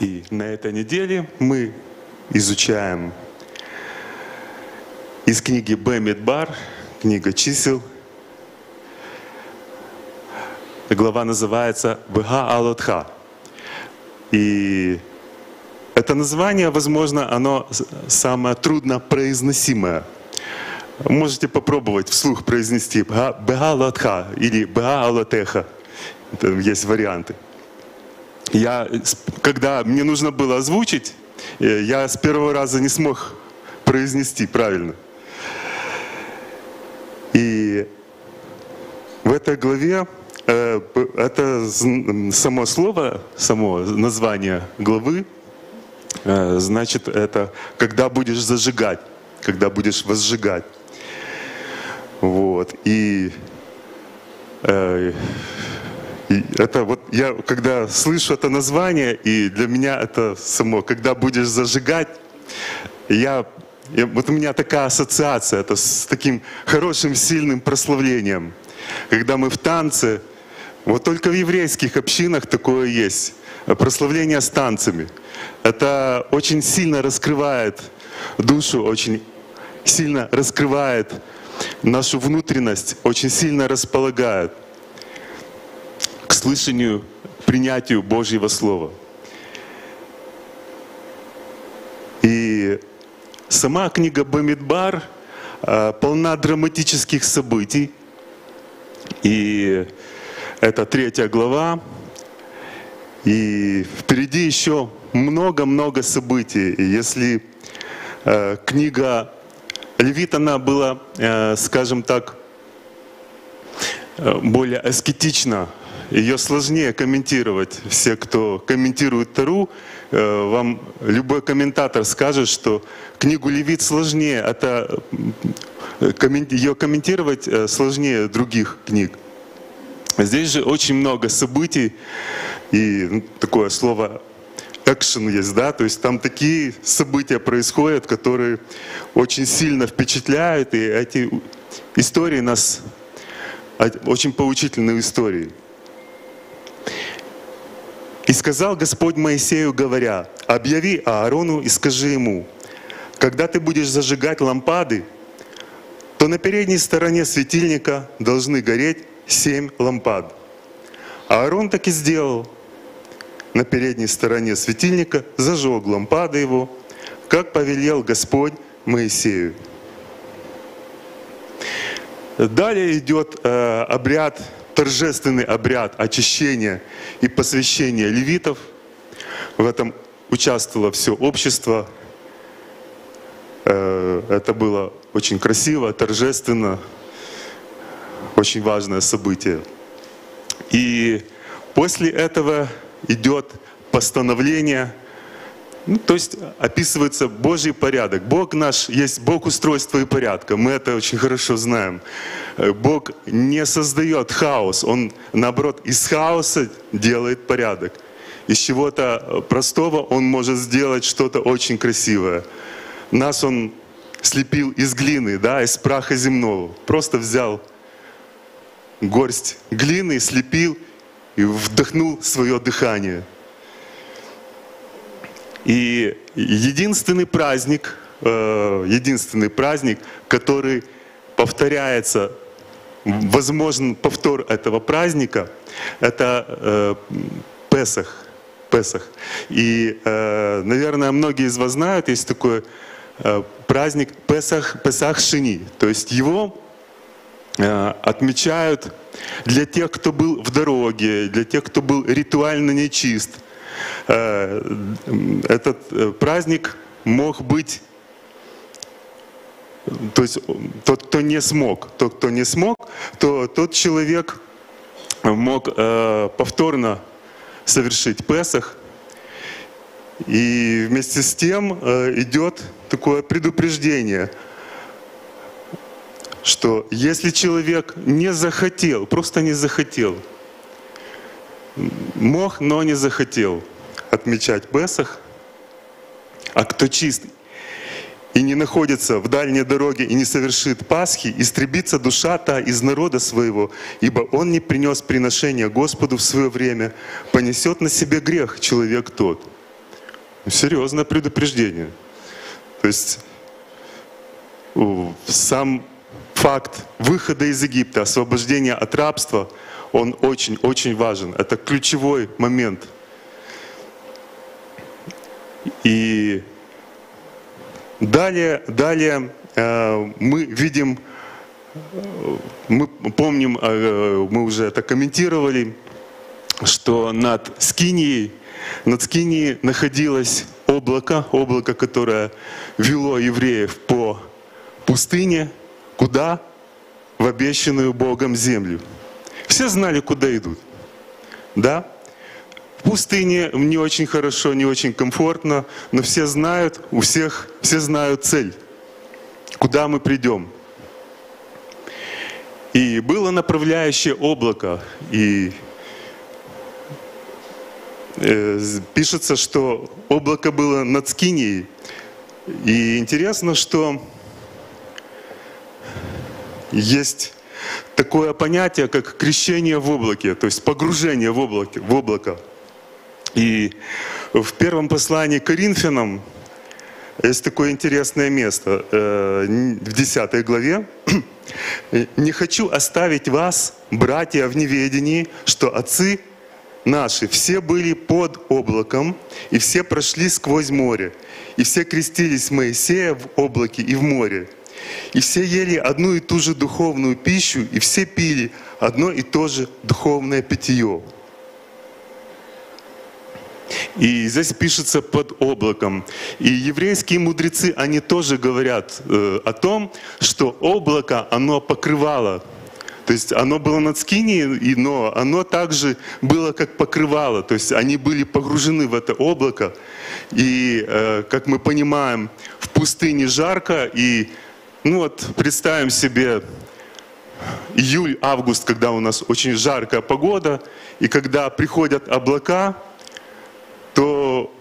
И на этой неделе мы изучаем из книги Бемидбар, книга чисел. Глава называется «Беаалотха». И это название, возможно, оно самое труднопроизносимое. Можете попробовать вслух произнести «Беаалотха» или «Беаалотеха». Там есть варианты. Когда мне нужно было озвучить, я с первого раза не смог произнести правильно. И в этой главе это само слово, само название главы, значит, это «когда будешь зажигать», «когда будешь возжигать». Вот. И это вот я, когда слышу это название, и для меня это само «когда будешь зажигать», вот у меня такая ассоциация, это с таким хорошим, сильным прославлением. Когда мы в танце, вот только в еврейских общинах такое есть, прославление с танцами. Это очень сильно раскрывает душу, очень сильно раскрывает нашу внутренность, очень сильно располагает к слышанию, к принятию Божьего Слова. И сама книга Бамидбар полна драматических событий. И это 3 глава. И впереди еще много-много событий. И если книга Левит, она была, скажем так, более аскетична, ее сложнее комментировать. Все, кто комментирует Тору, вам любой комментатор скажет, что книгу Левит сложнее, ее комментировать сложнее других книг. Здесь же очень много событий, и такое слово «экшен» есть, да, то есть там такие события происходят, которые очень сильно впечатляют, и эти истории нас, очень поучительные истории. «И сказал Господь Моисею, говоря: объяви Аарону и скажи ему: когда ты будешь зажигать лампады, то на передней стороне светильника должны гореть 7 лампад. Аарон так и сделал. На передней стороне светильника зажег лампады его, как повелел Господь Моисею». Далее идет обряд, торжественный обряд очищения и посвящения левитов. В этом участвовало все общество. Это было очень красиво, торжественно, очень важное событие. И после этого идет постановление, то есть описывается Божий порядок. Бог наш есть Бог устройства и порядка, мы это очень хорошо знаем. Бог не создает хаос, Он, наоборот, из хаоса делает порядок. Из чего-то простого Он может сделать что-то очень красивое. Нас Он слепил из глины, да, из праха земного. Просто взял горсть глины, слепил и вдохнул свое дыхание. И единственный праздник, который повторяется, возможен повтор этого праздника, это Песах. И, наверное, многие из вас знают, есть такой праздник Песах Шини. То есть его отмечают для тех, кто был в дороге, для тех, кто был ритуально нечист. Этот праздник мог быть, то есть тот, кто не смог, то тот человек мог повторно совершить Песах. И вместе с тем идет такое предупреждение, что если человек не захотел, просто не захотел, мог, но не захотел отмечать Песах, а кто чист и не находится в дальней дороге и не совершит Пасхи, истребится душа та из народа своего, ибо он не принес приношения Господу в свое время, понесет на себе грех человек тот. Серьезное предупреждение. То есть сам факт выхода из Египта, освобождения от рабства, он очень-очень важен. Это ключевой момент. И далее мы видим, мы помним, мы уже это комментировали, что над Скинией находилось облако, которое вело евреев по пустыне, куда? В обещанную Богом землю. Все знали, куда идут. Да? В пустыне не очень хорошо, не очень комфортно, но все знают, все знают цель, куда мы придем. И было направляющее облако, и пишется, что облако было над Скинией. И интересно, что есть такое понятие, как крещение в облаке, то есть погружение в облако. И в первом послании к Коринфянам есть такое интересное место, в 10 главе. «Не хочу оставить вас, братья, в неведении, что отцы наши все были под облаком, и все прошли сквозь море, и все крестились Моисея в облаке и в море, и все ели одну и ту же духовную пищу, и все пили одно и то же духовное питье». И здесь пишется «под облаком». И еврейские мудрецы, они тоже говорят о том, что облако, оно покрывало. То есть оно было над Скинией, но оно также было как покрывало. То есть они были погружены в это облако. И, как мы понимаем, в пустыне жарко. И ну вот представим себе июль-август, когда у нас очень жаркая погода, и когда приходят облака, то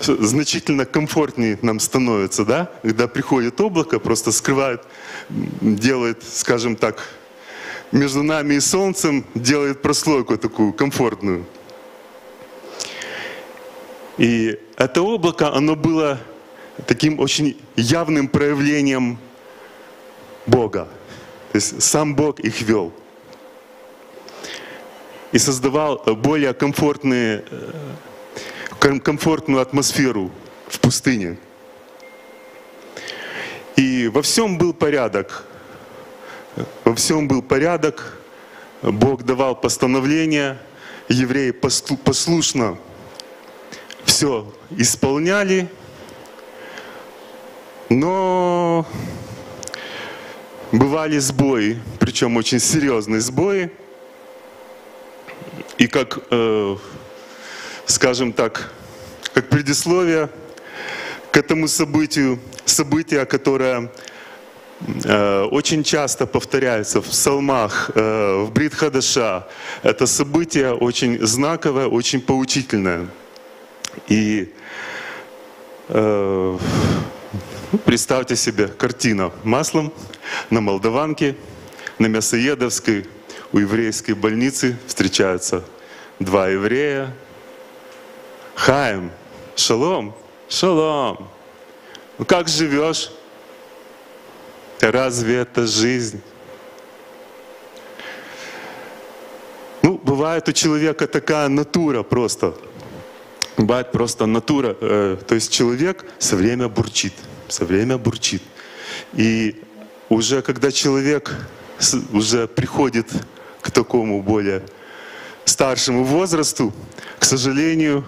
значительно комфортнее нам становится, да? Когда приходит облако, просто скрывает, делает, скажем так, между нами и солнцем, делает прослойку такую комфортную. И это облако, оно было таким очень явным проявлением Бога. То есть сам Бог их вел. И создавал более комфортную атмосферу в пустыне. И во всем был порядок. Во всем был порядок. Бог давал постановления. Евреи послушно все исполняли. Но бывали сбои, причем очень серьезные сбои. И как, скажем так, как предисловие к этому событие, которое очень часто повторяется в псалмах, в Брит-Хадаша. Это событие очень знаковое, очень поучительное. И представьте себе, картина маслом на Молдаванке, на Мясоедовской, у еврейской больницы встречаются два еврея. Хаим, шалом, шалом. Ну как живешь? Разве это жизнь? Ну, бывает у человека такая натура просто. Бывает просто натура. То есть человек все время бурчит. И уже когда человек уже приходит к такому более старшему возрасту, к сожалению,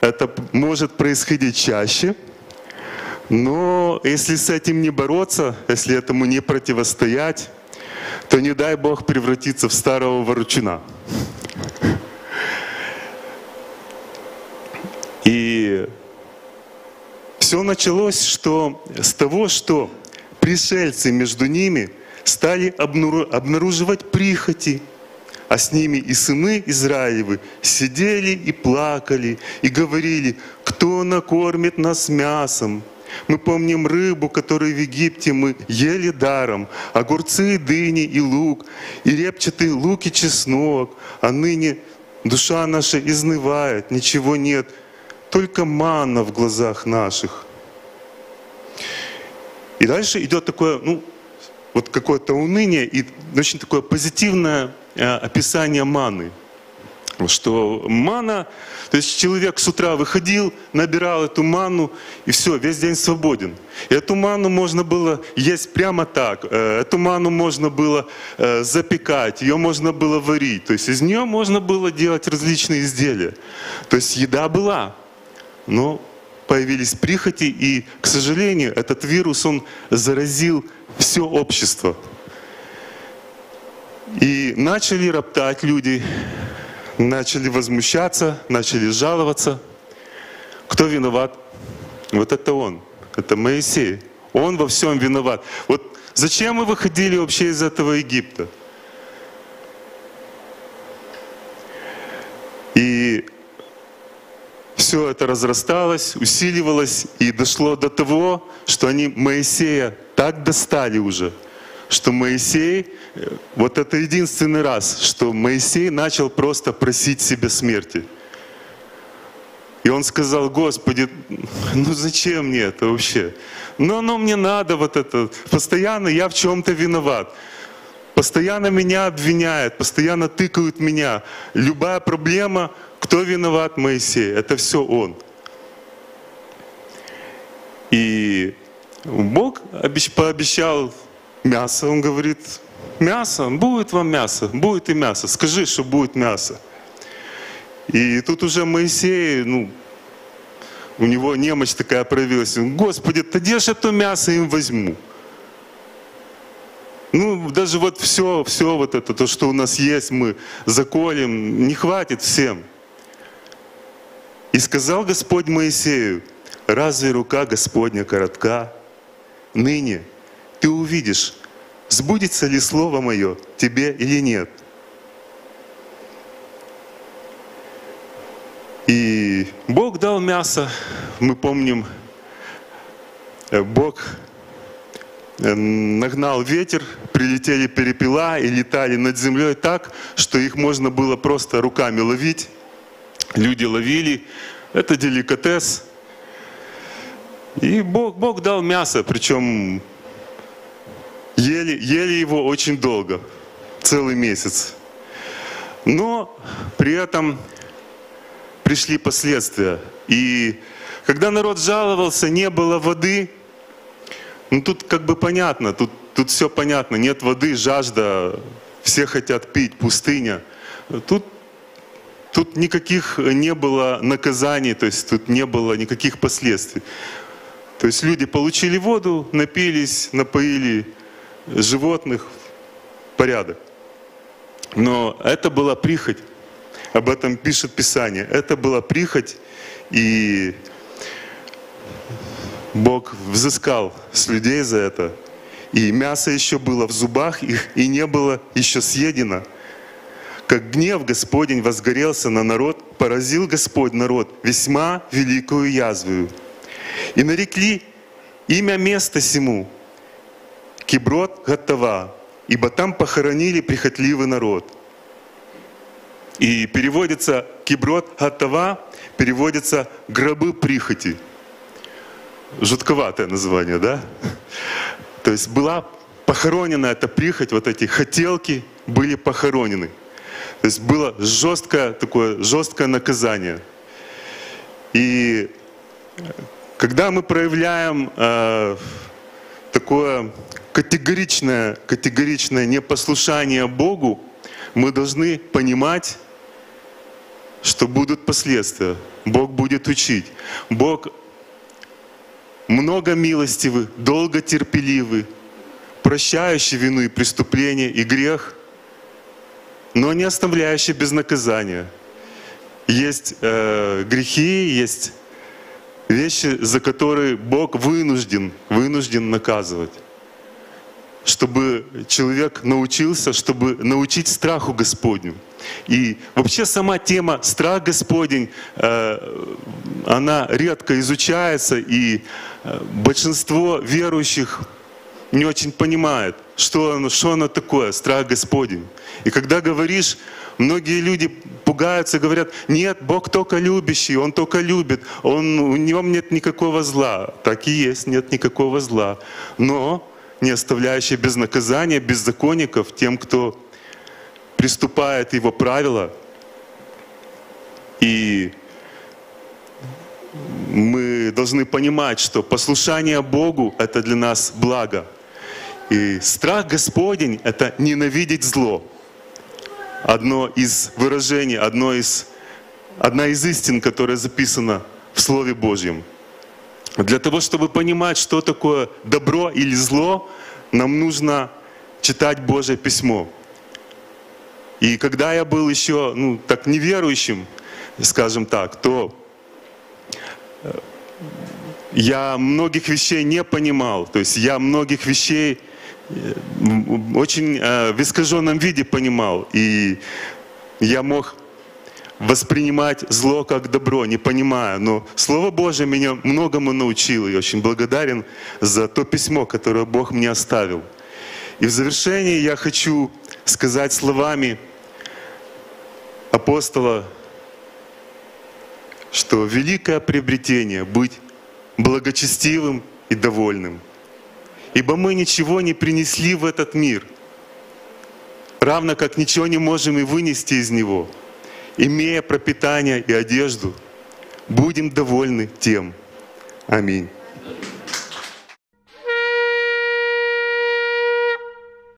это может происходить чаще. Но если с этим не бороться, если этому не противостоять, то не дай Бог превратиться в старого ворчуна. И все началось с того, что пришельцы между ними стали обнаруживать прихоти, а с ними и сыны Израилевы сидели и плакали, и говорили, кто накормит нас мясом. Мы помним рыбу, которую в Египте мы ели даром, огурцы, дыни и лук, и репчатый лук и чеснок, а ныне душа наша изнывает, ничего нет. только манна в глазах наших. И дальше идет такое, ну, вот какое-то уныние и очень такое позитивное описание манны. Что манна, то есть человек с утра выходил, набирал эту манну, и все, весь день свободен. И эту манну можно было есть прямо так, эту манну можно было запекать, ее можно было варить, то есть из нее можно было делать различные изделия. То есть еда была, но появились прихоти, и, к сожалению, этот вирус, он заразил все общество. И начали роптать люди, начали возмущаться, начали жаловаться. Кто виноват? Вот это он, это Моисей. Он во всем виноват. Вот зачем мы выходили вообще из этого Египта? И все это разрасталось, усиливалось и дошло до того, что они Моисея так достали уже, что Моисей, вот это единственный раз, что Моисей начал просто просить себе смерти. И он сказал: Господи, ну зачем мне это вообще? Ну оно мне надо вот это. Постоянно я в чем-то виноват. Постоянно меня обвиняют, постоянно тыкают меня. Любая проблема, кто виноват? Моисей. Это все он. И Бог пообещал мясо, он говорит, мясо, будет вам мясо, будет и мясо, скажи, что будет мясо. И тут уже Моисей, ну, у него немощь такая проявилась, Господи, ты где же это мясо им возьму? Ну, даже вот все вот это, то, что у нас есть, мы заколем, не хватит всем. И сказал Господь Моисею: разве рука Господня коротка? Ныне ты увидишь, сбудется ли слово мое тебе или нет. И Бог дал мясо. Мы помним, Бог нагнал ветер, прилетели перепела и летали над землей так, что их можно было просто руками ловить. Люди ловили. Это деликатес. И Бог дал мясо, причем ели его очень долго, целый месяц. Но при этом пришли последствия. И когда народ жаловался, не было воды, ну тут как бы понятно, тут все понятно, нет воды, жажда, все хотят пить, пустыня. Тут никаких не было наказаний, то есть тут не было никаких последствий. То есть люди получили воду, напились, напоили животных, порядок. Но это была прихоть. Об этом пишет Писание. Это была прихоть, и Бог взыскал с людей за это. И мясо еще было в зубах их, и не было еще съедено. Как гнев Господень возгорелся на народ, поразил Господь народ весьма великую язвою. И нарекли имя места сему Киброт-Гаттава, ибо там похоронили прихотливый народ. И переводится Киброт-Гаттава, переводится гробы прихоти. Жутковатое название, да? То есть была похоронена эта прихоть, вот эти хотелки были похоронены. То есть было жесткое наказание. И когда мы проявляем такое категоричное непослушание Богу, мы должны понимать, что будут последствия. Бог будет учить. Бог много милостивый, долго терпеливый, прощающий вину и преступление, и грех, но не оставляющий без наказания. Есть грехи, есть вещи, за которые Бог вынужден наказывать. Чтобы человек научился, чтобы научить страху Господню. И вообще сама тема «Страх Господень», она редко изучается, и большинство верующих не очень понимает, что оно такое, страх Господень. И когда говоришь, многие люди пугаются, говорят, нет, Бог только любящий, Он только любит, у Него нет никакого зла. Так и есть, нет никакого зла. Но не оставляющий без наказания беззаконников, тем, кто приступает Его правила. И мы должны понимать, что послушание Богу — это для нас благо. И страх Господень — это ненавидеть зло. Одно из выражений, одна из истин, которая записана в Слове Божьем. Для того, чтобы понимать, что такое добро или зло, нам нужно читать Божье Письмо. И когда я был еще так неверующим, скажем так, то я многих вещей не понимал, то есть я многих вещей очень в искаженном виде понимал, и я мог воспринимать зло как добро, не понимая. Но Слово Божие меня многому научило, и очень благодарен за то письмо, которое Бог мне оставил. И в завершении я хочу сказать словами апостола, что великое приобретение — быть благочестивым и довольным. Ибо мы ничего не принесли в этот мир, равно как ничего не можем и вынести из него. Имея пропитание и одежду, будем довольны тем. Аминь.